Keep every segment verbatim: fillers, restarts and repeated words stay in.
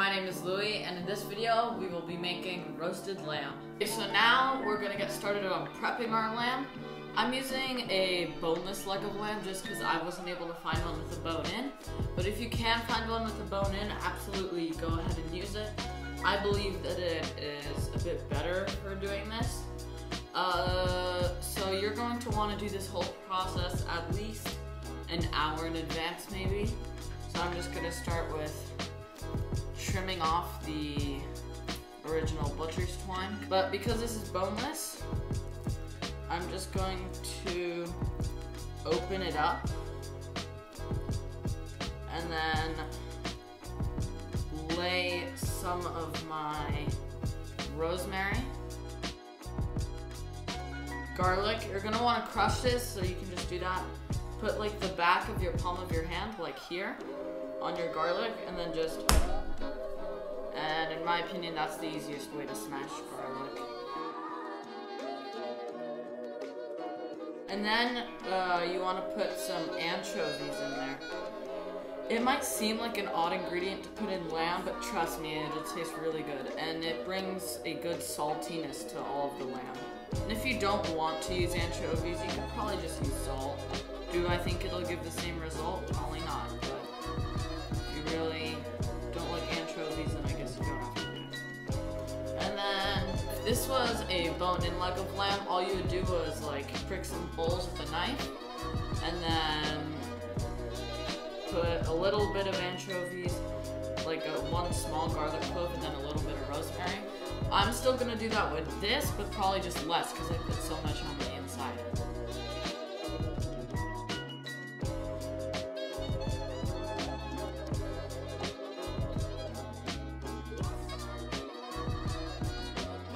my name is Louis, and in this video we will be making roasted lamb. Okay, so now we're gonna get started on prepping our lamb. I'm using a boneless leg of lamb just because I wasn't able to find one with a bone in, but if you can find one with a bone in, absolutely go ahead and use it. I believe that it is a bit better for doing this. Uh, so you're going to want to do this whole process at least an hour in advance maybe. So I'm just going to start with trimming off the original butcher's twine. But because this is boneless, I'm just going to open it up and then lay some of my rosemary. Garlic, you're going to want to crush this, so you can just do that. Put like the back of your palm of your hand, like here, on your garlic, and then just, and in my opinion, that's the easiest way to smash garlic. And then uh, you want to put some anchovies in there. It might seem like an odd ingredient to put in lamb, but trust me, it'll taste really good, and it brings a good saltiness to all of the lamb. And if you don't want to use anchovies, you can probably just use salt. Do I think it'll give the same result? Probably not, but if you really don't like anchovies, then I guess you don't have to do it. And then, if this was a bone-in leg of lamb, all you would do was like prick some holes with a knife, and then put a little bit of anchovies, like a, one small garlic clove, and then a little bit of rosemary. I'm still gonna do that with this, but probably just less, because I put so much on the inside.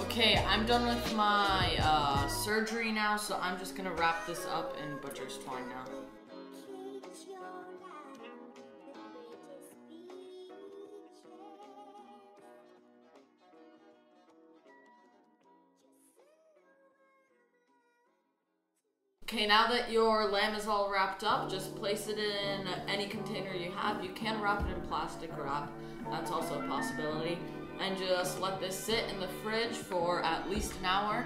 Okay, I'm done with my uh, surgery now, so I'm just gonna wrap this up in butcher's twine now. Okay, now that your lamb is all wrapped up, just place it in any container you have. You can wrap it in plastic wrap, that's also a possibility. And just let this sit in the fridge for at least an hour,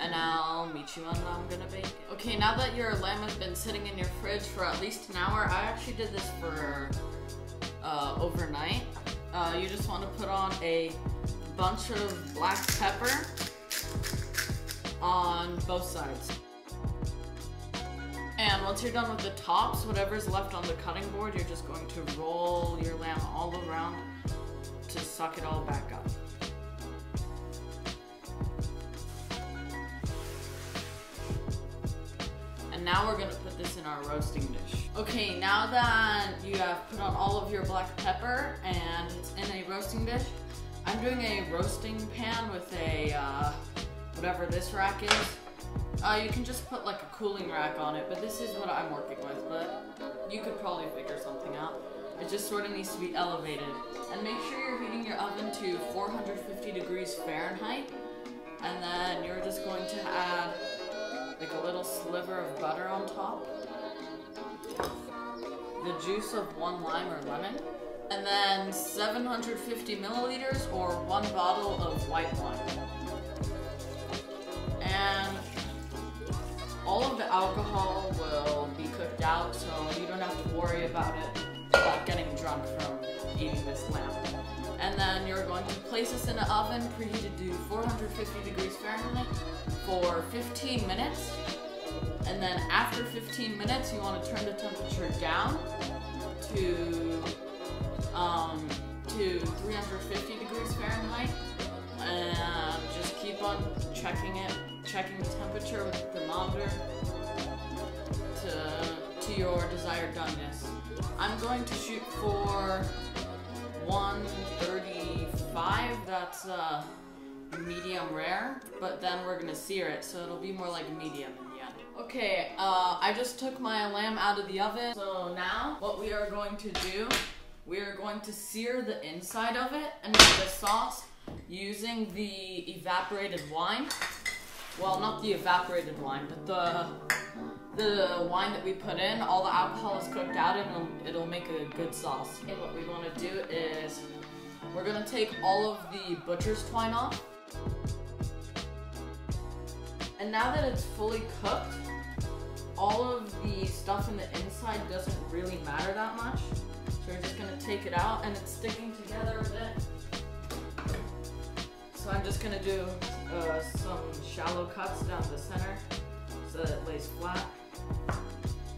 and I'll meet you when I'm gonna bake it. Okay, now that your lamb has been sitting in your fridge for at least an hour, I actually did this for uh, overnight. Uh, you just want to put on a bunch of black pepper on both sides. And once you're done with the tops, whatever's left on the cutting board, you're just going to roll your lamb all around to suck it all back up. And now we're gonna put this in our roasting dish. Okay, now that you have put on all of your black pepper and it's in a roasting dish, I'm doing a roasting pan with a, uh, whatever this rack is. Uh, you can just put like a cooling rack on it, but this is what I'm working with, but you could probably figure something out. It just sort of needs to be elevated. And make sure you're heating your oven to four hundred fifty degrees Fahrenheit. And then you're just going to add like a little sliver of butter on top, the juice of one lime or lemon, and then seven hundred fifty milliliters or one bottle of white wine. And all of the alcohol will be cooked out, so you don't have to worry about it. About getting drunk from eating this lamb. And then you're going to place this in the oven, preheated to four hundred fifty degrees Fahrenheit for fifteen minutes. And then after fifteen minutes, you want to turn the temperature down to um, to three hundred fifty degrees Fahrenheit, and just keep on checking it, checking the temperature with the thermometer to. to your desired doneness. I'm going to shoot for one thirty-five, that's uh, medium rare, but then we're gonna sear it, so it'll be more like medium in the end. Okay, uh, I just took my lamb out of the oven, so now what we are going to do, we are going to sear the inside of it and make the sauce using the evaporated wine. Well, not the evaporated wine, but the The wine that we put in, all the alcohol is cooked out and it'll, it'll make a good sauce. And what we want to do is, We're gonna take all of the butcher's twine off. And now that it's fully cooked, all of the stuff in the inside doesn't really matter that much. So we're just gonna take it out, and it's sticking together a bit. So I'm just gonna do uh, some shallow cuts down the center so that it lays flat.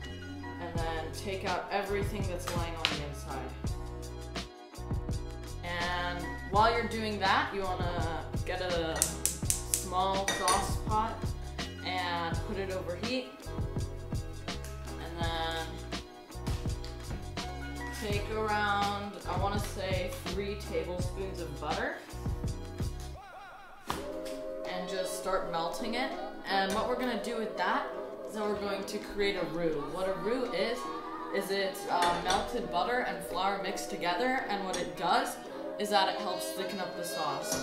And then take out everything that's lying on the inside. And while you're doing that, you wanna get a small sauce pot and put it over heat, and then take around, I want to say three tablespoons of butter, and just start melting it. And what we're going to do with that is that we're going to create a roux. What a roux is, is it's uh, melted butter and flour mixed together, and what it does is that it helps thicken up the sauce.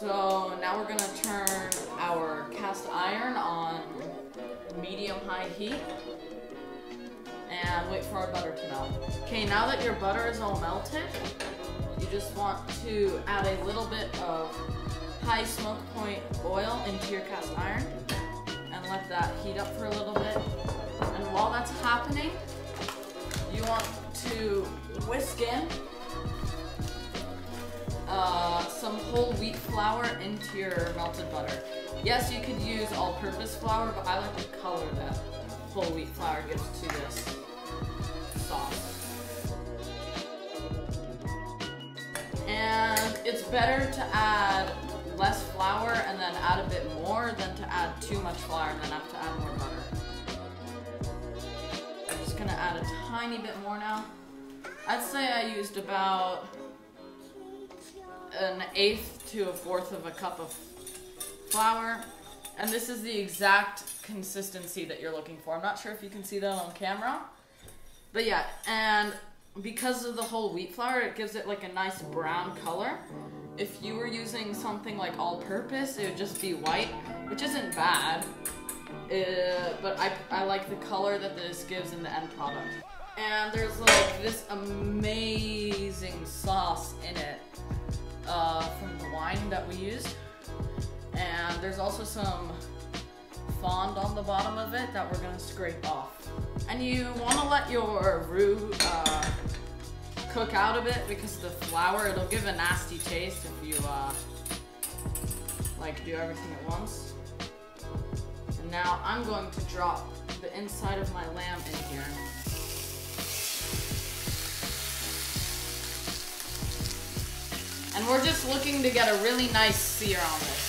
So now we're gonna turn our cast iron on medium-high heat and wait for our butter to melt. Okay, now that your butter is all melted, you just want to add a little bit of high smoke point oil into your cast iron and let that heat up for a little bit. And while that's happening, you want to whisk in Uh, some whole wheat flour into your melted butter. Yes, you could use all-purpose flour, but I like the color that whole wheat flour gives to this sauce. And it's better to add less flour and then add a bit more than to add too much flour and then have to add more butter. I'm just gonna add a tiny bit more now. I'd say I used about an eighth to a fourth of a cup of flour, and this is the exact consistency that you're looking for. I'm not sure if you can see that on camera, but yeah, and because of the whole wheat flour, it gives it like a nice brown color. If you were using something like all-purpose, it would just be white, which isn't bad, uh, but I, I like the color that this gives in the end product. And there's like this amazing sauce in it. Uh, from the wine that we used, and there's also some fond on the bottom of it that we're going to scrape off. And you want to let your roux uh, cook out a bit, because the flour, it'll give a nasty taste if you uh, like do everything at once. And now I'm going to drop the inside of my lamb in here. And we're just looking to get a really nice sear on this.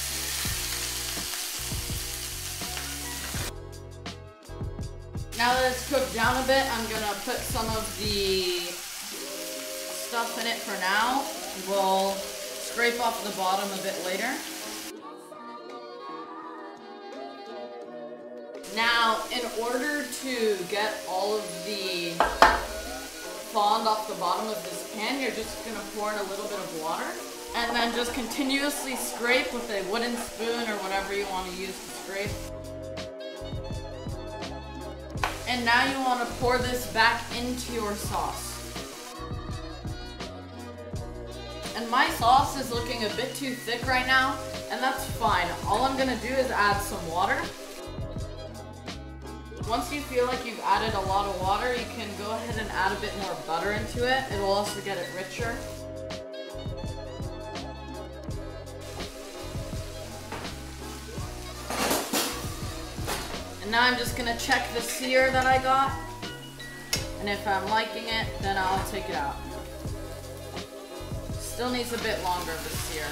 Now that it's cooked down a bit, I'm gonna put some of the stuff in it for now. We'll scrape off the bottom a bit later. Now, in order to get all of the fond off the bottom of this pan, you're just going to pour in a little bit of water, and then just continuously scrape with a wooden spoon or whatever you want to use to scrape. And now you want to pour this back into your sauce. And my sauce is looking a bit too thick right now, and that's fine. All I'm going to do is add some water. Once you feel like you've added a lot of water, you can go ahead and add a bit more butter into it. It'll also get it richer. And now I'm just gonna check the sear that I got. And if I'm liking it, then I'll take it out. Still needs a bit longer of a sear.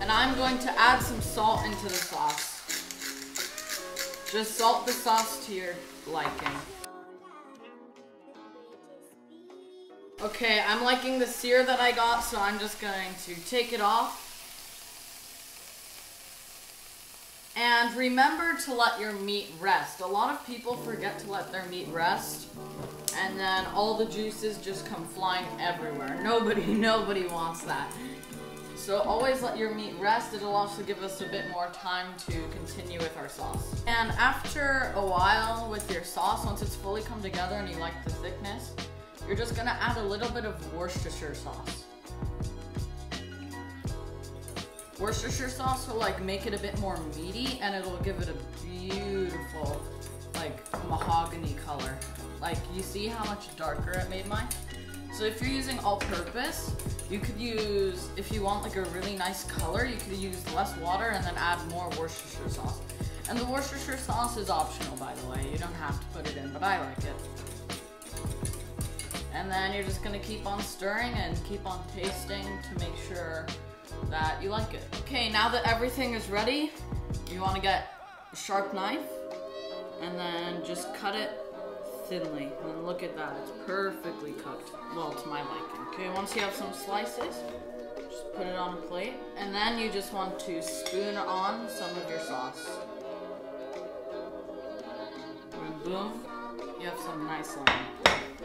And I'm going to add some salt into the sauce. Just salt the sauce to your liking. Okay, I'm liking the sear that I got, so I'm just going to take it off. And remember to let your meat rest. A lot of people forget to let their meat rest, and then all the juices just come flying everywhere. Nobody, nobody wants that. So always let your meat rest. It'll also give us a bit more time to continue with our sauce. And after a while with your sauce, once it's fully come together and you like the thickness, You're just gonna add a little bit of Worcestershire sauce. Worcestershire sauce will like make it a bit more meaty and it'll give it a beautiful like mahogany color. Like you see how much darker it made mine? So if you're using all purpose, you could use, if you want like a really nice color, you could use less water and then add more Worcestershire sauce. And the Worcestershire sauce is optional, by the way. You don't have to put it in, but I like it. And then you're just gonna keep on stirring and keep on tasting to make sure that you like it. Okay, now that everything is ready, you wanna get a sharp knife and then just cut it thinly. And look at that, it's perfectly cooked. Well, to my liking. Okay, once you have some slices, just put it on a plate. And then you just want to spoon on some of your sauce. And boom, you have some nice lemon.